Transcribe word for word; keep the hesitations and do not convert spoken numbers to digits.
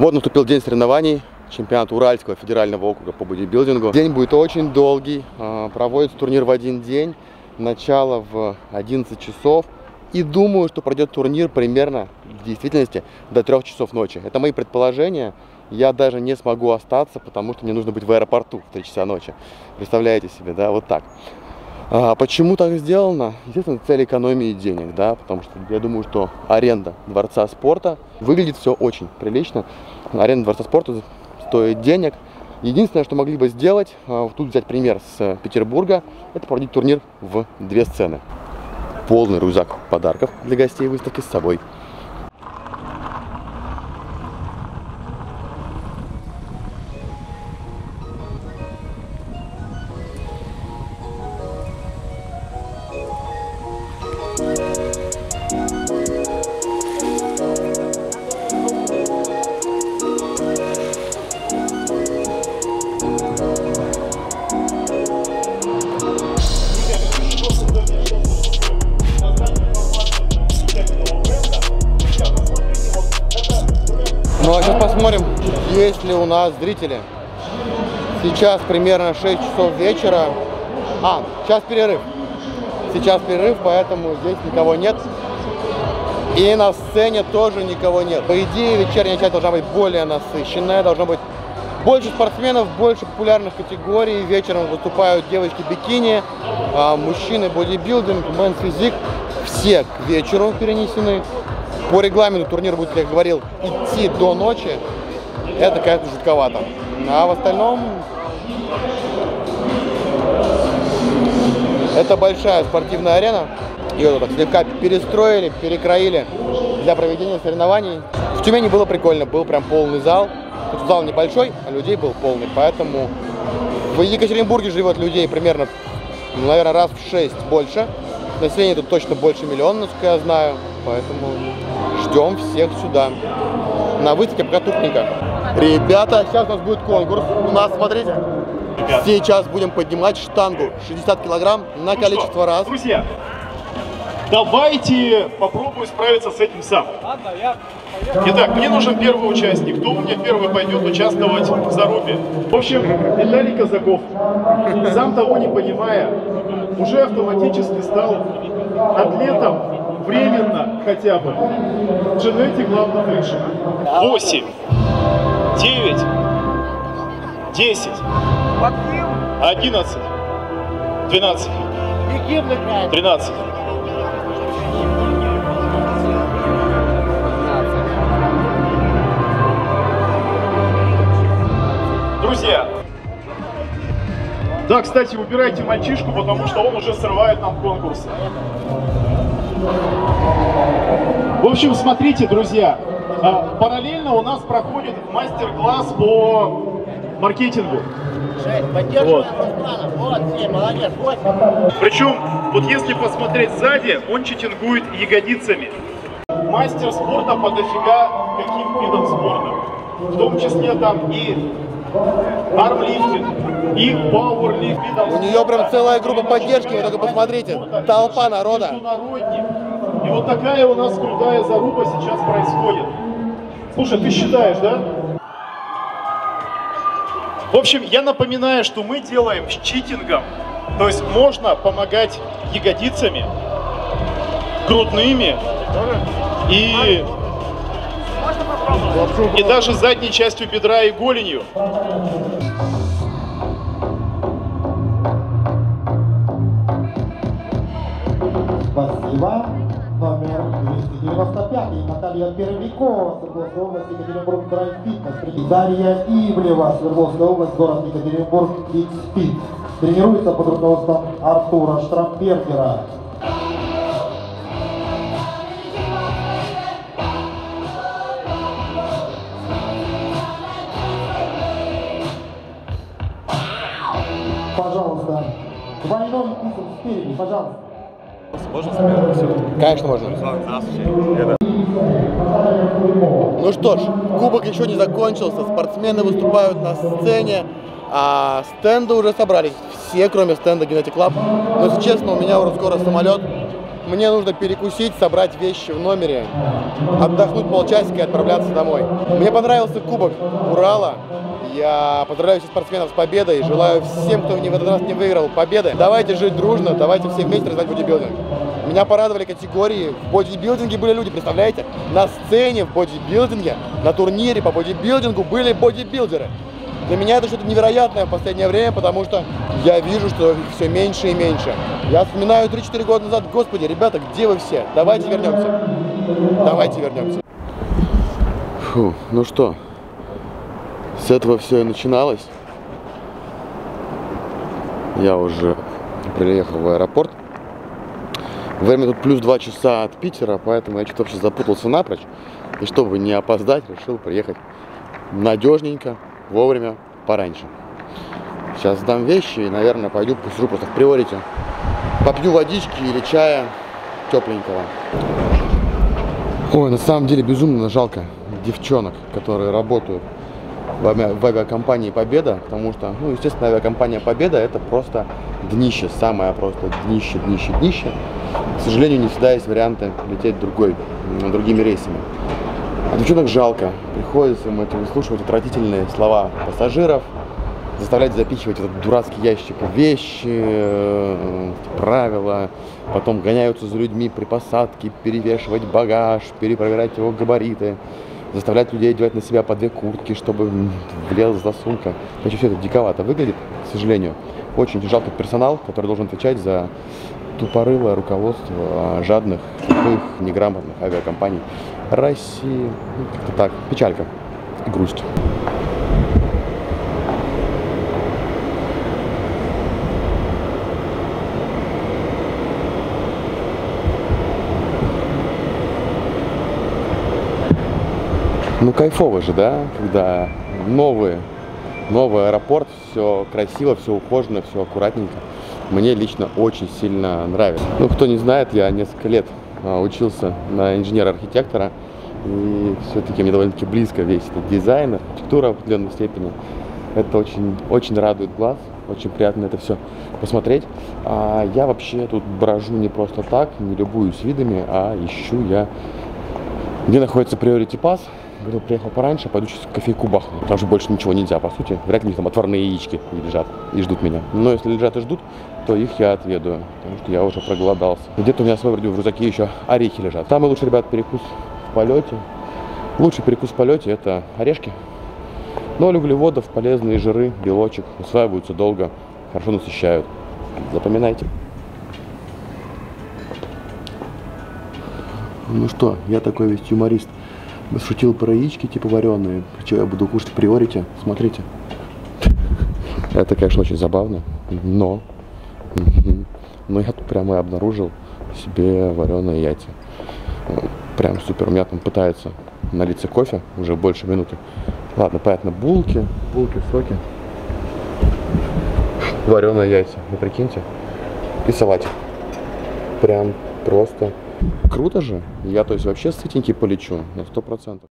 Вот наступил день соревнований, чемпионат Уральского федерального округа по бодибилдингу. День будет очень долгий, проводится турнир в один день, начало в одиннадцать часов. И думаю, что пройдет турнир примерно в действительности до трёх часов ночи. Это мои предположения. Я даже не смогу остаться, потому что мне нужно быть в аэропорту в три часа ночи. Представляете себе, да, вот так. А почему так сделано? Естественно, цель экономии денег, да, потому что я думаю, что аренда дворца спорта выглядит все очень прилично. Аренда дворца спорта стоит денег. Единственное, что могли бы сделать, тут взять пример с Петербурга, это проводить турнир в две сцены. Полный рюкзак подарков для гостей выставки с собой. Ну а сейчас посмотрим, есть ли у нас зрители. Сейчас примерно шесть часов вечера. А, сейчас перерыв. Сейчас перерыв, поэтому здесь никого нет. И на сцене тоже никого нет. По идее, вечерняя часть должна быть более насыщенная. Должно быть больше спортсменов, больше популярных категорий. Вечером выступают девочки бикини, мужчины бодибилдинг, мэнс физик. Все к вечеру перенесены. По регламенту турнир будет, как я говорил, идти до ночи. Это, конечно, жутковато. А в остальном это большая спортивная арена. Ее вот так слегка перестроили, перекроили для проведения соревнований. В Тюмени было прикольно, был прям полный зал. Тут зал небольшой, а людей был полный. Поэтому в Екатеринбурге живет людей примерно, наверное, раз в шесть больше. Население тут точно больше миллиона, насколько я знаю. Поэтому ждем всех сюда. На выставке пока тупненько. Ребята, сейчас у нас будет конкурс. У нас, смотрите, ребят, сейчас будем поднимать штангу шестьдесят килограмм на ну количество что, раз. Друзья, давайте попробую справиться с этим сам. Ладно, я... Итак, мне нужен первый участник. Кто у меня первый пойдет участвовать в зарубе? В общем, Виталий Казаков, сам того не понимая, уже автоматически стал атлетом. Временно хотя бы. Geneticlab на крыше. восемь, девять, десять, одиннадцать, двенадцать, тринадцать. Друзья. Да, кстати, убирайте мальчишку, потому что он уже срывает нам конкурсы. В общем, смотрите, друзья, параллельно у нас проходит мастер-класс по маркетингу. Вот. Причем, вот если посмотреть сзади, он читингует ягодицами. Мастер спорта по дофига каким видом спорта. В том числе там и армлифтинг, и пауэрлифтинг. У нее прям целая группа поддержки, вы только посмотрите, толпа народа. И вот такая у нас крутая заруба сейчас происходит. Слушай, ты считаешь, да? В общем, я напоминаю, что мы делаем с читингом. То есть можно помогать ягодицами, грудными и... и даже задней частью бедра и голенью. Спасибо. Номер двести девяносто пять. Наталья Первякова, Свердловская область, Екатеринбург, драйв фитнес. Дарья Ивлева, Свердловская область, город Екатеринбург, икс-фит. Тренируется под руководством Артура Штрамбергера. Пожалуйста, двойной писем спереди, пожалуйста. Можно спереди все? Конечно, можно. Ну что ж, кубок еще не закончился, спортсмены выступают на сцене, а стенды уже собрались, все, кроме стенда Geneticlab. Но, если честно, у меня уже скоро самолет, мне нужно перекусить, собрать вещи в номере, отдохнуть полчасика и отправляться домой. Мне понравился Кубок Урала. Я поздравляю всех спортсменов с победой. Желаю всем, кто в этот раз не выиграл, победы. Давайте жить дружно, давайте все вместе развивать бодибилдинг. Меня порадовали категории. В бодибилдинге были люди, представляете? На сцене в бодибилдинге, на турнире по бодибилдингу были бодибилдеры. Для меня это что-то невероятное в последнее время, потому что я вижу, что их все меньше и меньше. Я вспоминаю три-четыре года назад, господи, ребята, где вы все? Давайте вернемся. Давайте вернемся. Фу, ну что, с этого все и начиналось. Я уже приехал в аэропорт. Время тут плюс два часа от Питера, поэтому я что-то вообще запутался напрочь. И чтобы не опоздать, решил приехать надежненько, вовремя, пораньше. Сейчас сдам вещи и, наверное, пойду посижу просто в приорите. Попью водички или чая тепленького. Ой, на самом деле безумно жалко девчонок, которые работают в, ави в авиакомпании Победа, потому что, ну, естественно, авиакомпания Победа — это просто днище, самое просто днище, днище, днище. К сожалению, не всегда есть варианты лететь другой, другими рейсами. А девчонок жалко, приходится им это выслушивать отвратительные слова пассажиров, заставлять запихивать этот дурацкий ящик вещи, правила, потом гоняются за людьми при посадке, перевешивать багаж, перепроверять его габариты, заставлять людей одевать на себя по две куртки, чтобы влезла сумка. Значит, все это диковато выглядит, к сожалению. Очень жалко персонал, который должен отвечать за тупорылое руководство жадных, тупых, неграмотных авиакомпаний России. Как-то так. Печалька и грусть. Ну, кайфово же, да, когда новый, новый аэропорт, все красиво, все ухоженно, все аккуратненько. Мне лично очень сильно нравится. Ну, кто не знает, я несколько лет учился на инженера-архитектора, и все-таки мне довольно-таки близко весь этот дизайн, архитектура в определенной степени. Это очень, очень радует глаз, очень приятно это все посмотреть. А я вообще тут брожу не просто так, не любуюсь видами, а ищу я, где находится Priority Pass. Говорил, приехал пораньше, пойду сейчас кофейку бахну. Потому что больше ничего нельзя, по сути. Вряд ли у них там отварные яички лежат и ждут меня. Но если лежат и ждут, то их я отведаю, потому что я уже проголодался. Где-то у меня свой, вроде, в рюкзаке еще орехи лежат. Самый лучший, ребят, перекус в полете. Лучший перекус в полете — это орешки. Ноль углеводов, полезные жиры, белочек. Усваиваются долго, хорошо насыщают. Запоминайте. Ну что, я такой весь юморист. Шутил про яички типа вареные, что я буду кушать в приорите, смотрите. Это, конечно, очень забавно, но, но я тут прямо и обнаружил себе вареные яйца. Прям супер, у меня там пытается налиться кофе уже больше минуты. Ладно, понятно, булки, булки, соки, вареные яйца, вы прикиньте, и салатик. Прям просто... Круто же, я то есть вообще сытенький полечу на сто процентов.